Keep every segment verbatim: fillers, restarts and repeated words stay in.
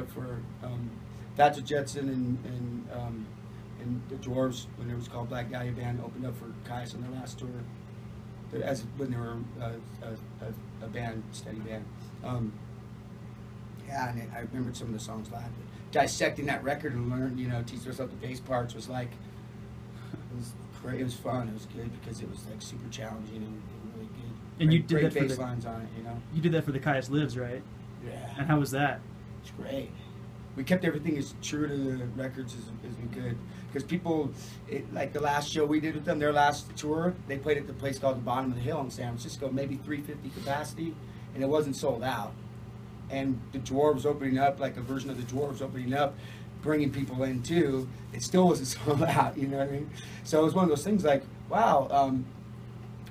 up for um, Badger Jetson and and, um, and the Dwarves, when it was called Black Dahlia Band, opened up for Kyuss on their last tour, as when they were uh, a, a, a band, steady band. Um, yeah, and I remembered some of the songs live. But dissecting that record and learn, you know, teach myself the bass parts was like, it was great. It was fun. It was good because it was like super challenging and really good. And great, you did great that bass for the, lines on it, you know. You did that for the Kyuss Lives, right? Yeah. And how was that? It's great. We kept everything as true to the records as, as we could, because people, it, like the last show we did with them, their last tour, they played at the place called The Bottom of the Hill in San Francisco, maybe three fifty capacity, and it wasn't sold out. And the Dwarves opening up, like a version of the Dwarves opening up, bringing people in too, it still wasn't sold out, you know what I mean? So it was one of those things like, wow, um,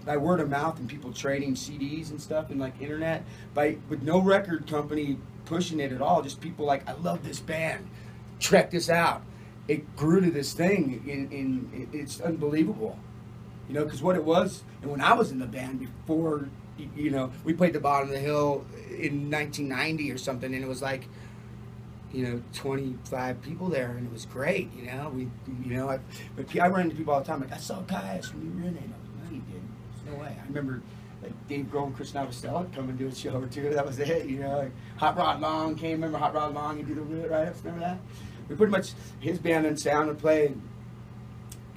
by word of mouth and people trading C Ds and stuff and like internet, by with no record company pushing it at all, just people like, I love this band, check this out. It grew to this thing, in, in it's unbelievable, you know, because what it was, and when I was in the band before, you know, we played The Bottom of the Hill in nineteen ninety or something, and it was like, you know, twenty-five people there, and it was great, you know. We, you know, I, but I ran into people all the time, like, I saw Kyuss when you were in it. No, you didn't. There's no way. I remember, like, Dave Grohl and Chris Navasella come and do a show or two. That was it, you know. Like, Hot Rod Long came. Remember Hot Rod Long? He did a little right up. Remember that? We pretty much, his band and sound would play,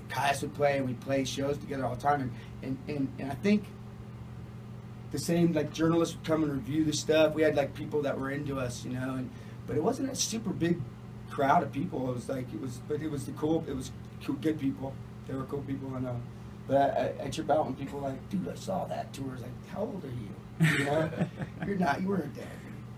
Kyuss would play, and we played shows together all the time. And, and, and, and I think the same, like, journalists would come and review the stuff. We had, like, people that were into us, you know, and but it wasn't a super big crowd of people. It was like, it was, but it was the cool, it was cool, good people. They were cool people, and uh, but I, I, I trip out when people are like, dude, I saw that tour. I was like, how old are you? You know, you're not, you weren't there.